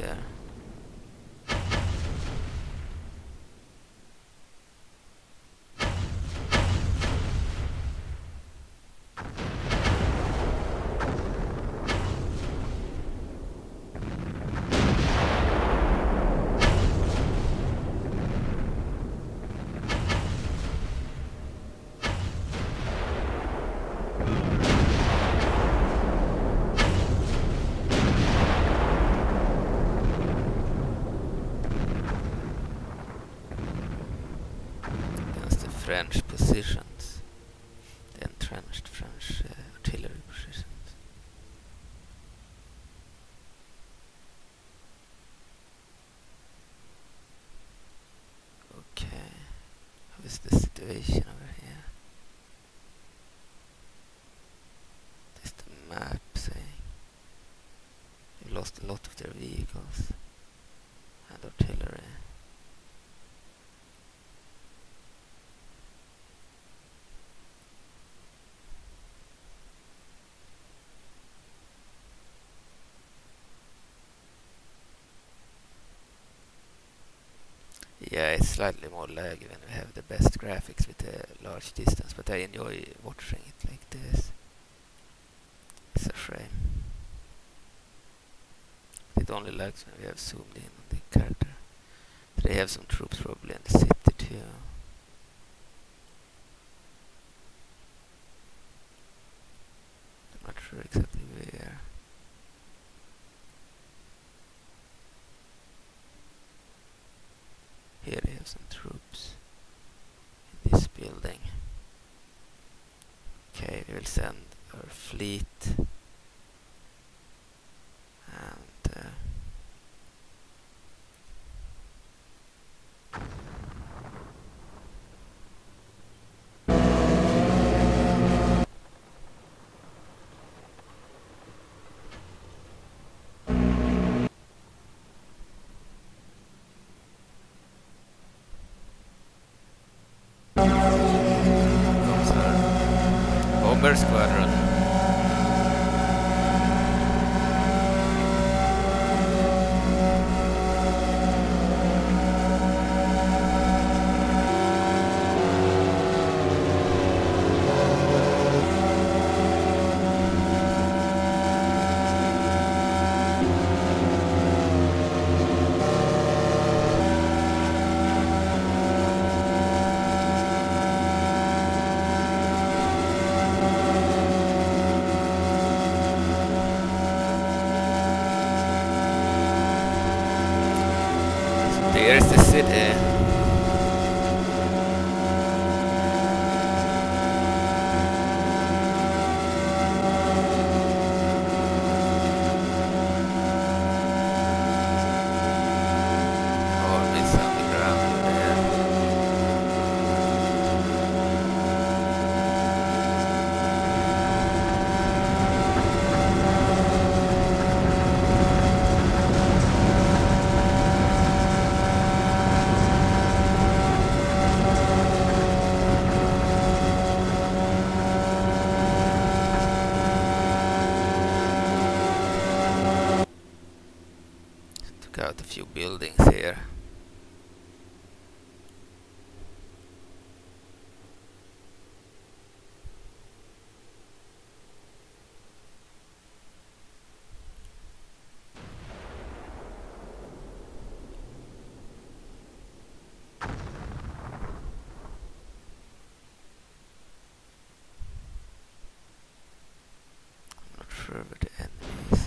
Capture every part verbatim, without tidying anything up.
there. French positions, the entrenched French uh, artillery positions. Okay, how is the situation over here? What is the map saying? They lost a lot of their vehicles and artillery. Yeah, it's slightly more lag when we have the best graphics with a large distance, but I enjoy watching it like this. It's a shame. It only lags when we have zoomed in on the character. They have some troops probably in the city too. I'm not sure exactly where. Here they have some troops in this building. Okay, we will send our fleet and uh, Bomber Squadron. There's the city. Out a few buildings here. I'm not sure where the enemy is.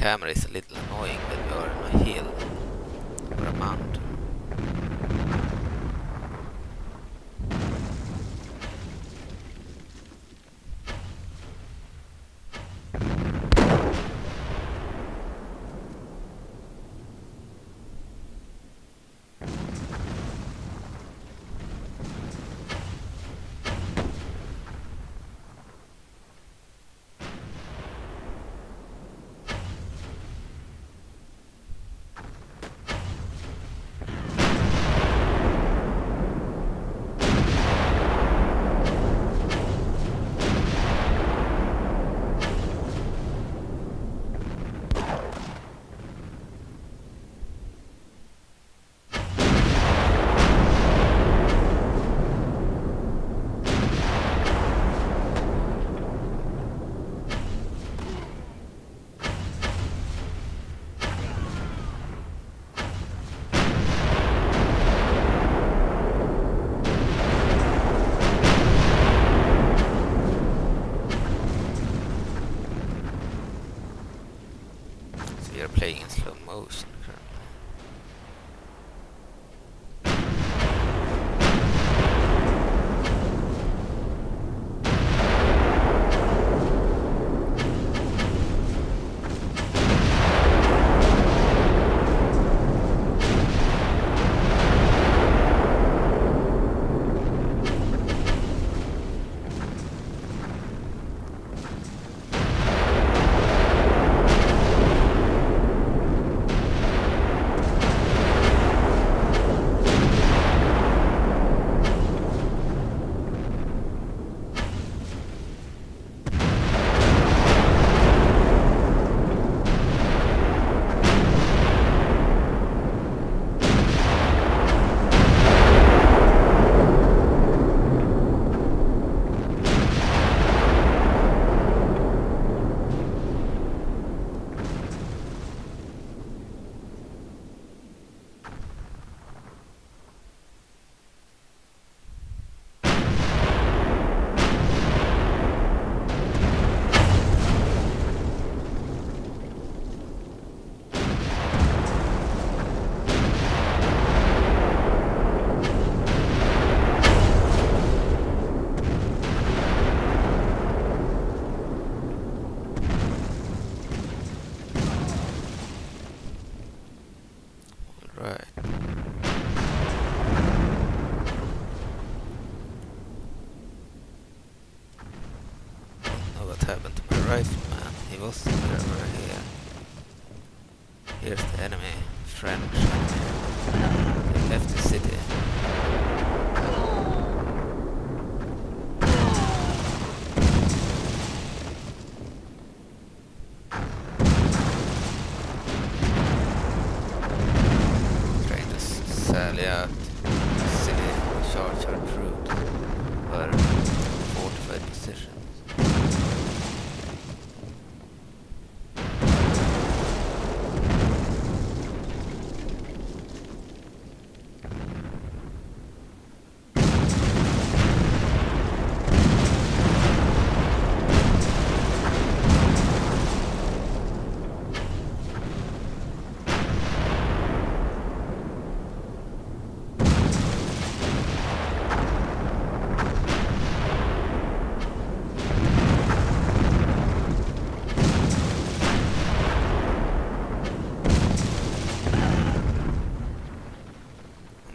camera is a little annoying that we are on a hill or a mountain.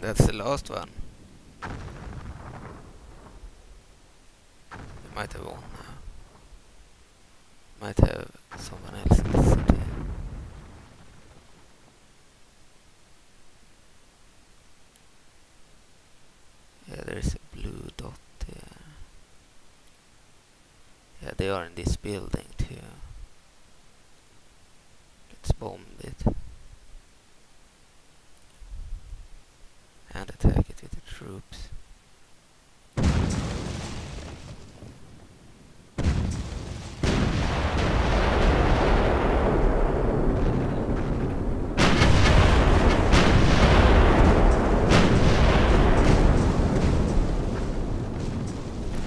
That's the last one. We might have won now. Might have someone else in the city. Yeah, there's a blue dot here. Yeah, they are in this building too. Let's bomb it. And attack it with the troops.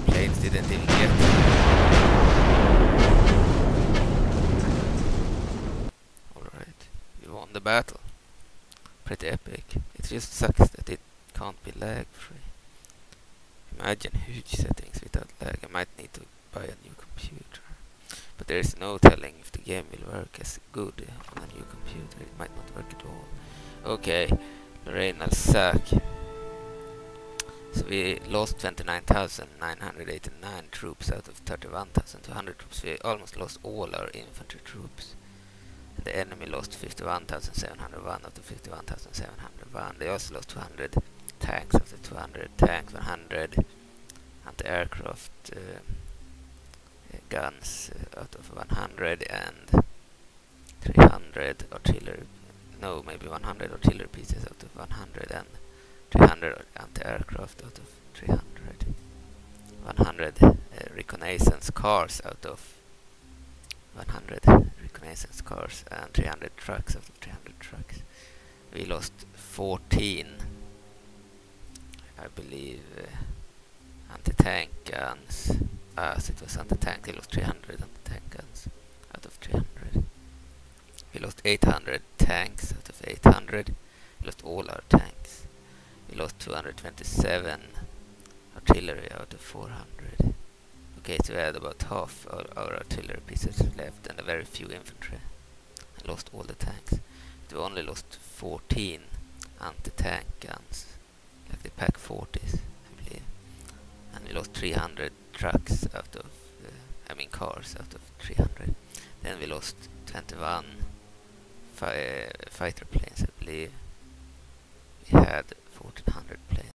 Planes didn't even get from the battle. Pretty epic. It just sucks that it can't be lag free. Imagine huge settings without lag. I might need to buy a new computer. But there is no telling if the game will work as good on a new computer. It might not work at all. Okay, Lorraine suck. So we lost twenty-nine thousand nine hundred eighty-nine troops out of thirty-one thousand two hundred troops. We almost lost all our infantry troops. And the enemy lost fifty-one thousand seven hundred one out of fifty-one thousand seven hundred one. They also lost two hundred tanks out of two hundred tanks, one hundred anti-aircraft uh, uh, guns uh, out of one hundred, and three hundred artillery, no, maybe one hundred artillery pieces out of one hundred, and three hundred anti-aircraft out of three hundred, one hundred uh, reconnaissance cars out of one hundred reconnaissance cars, and three hundred trucks out of three hundred trucks. We lost fourteen, I believe, uh, anti-tank guns. Ah, so it was anti-tank. They lost three hundred anti-tank guns out of three hundred. We lost eight hundred tanks out of eight hundred. We lost all our tanks. We lost two hundred twenty-seven artillery out of four hundred. Okay, so we had about half our, our artillery pieces left, and a very few infantry. And lost all the tanks. But we only lost fourteen anti-tank guns, like the P A C forties, I believe. And we lost three hundred trucks out of, uh, I mean cars out of three hundred. Then we lost twenty-one fi uh, fighter planes, I believe. We had fourteen hundred planes.